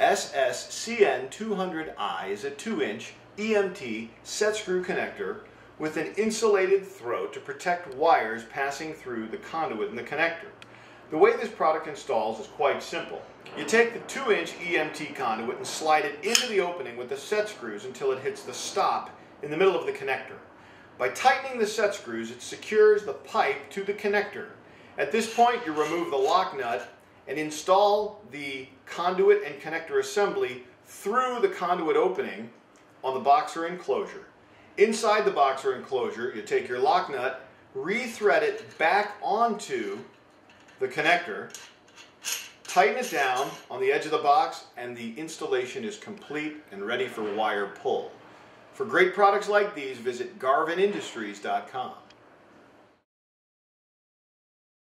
SSCN200I is a 2-inch EMT set screw connector with an insulated throat to protect wires passing through the conduit in the connector. The way this product installs is quite simple. You take the 2-inch EMT conduit and slide it into the opening with the set screws until it hits the stop in the middle of the connector. By tightening the set screws, it secures the pipe to the connector. At this point, you remove the lock nut and install the conduit and connector assembly through the conduit opening on the box or enclosure. Inside the box or enclosure, you take your lock nut, rethread it back onto the connector, tighten it down on the edge of the box, and the installation is complete and ready for wire pull. For great products like these, visit GarvinIndustries.com.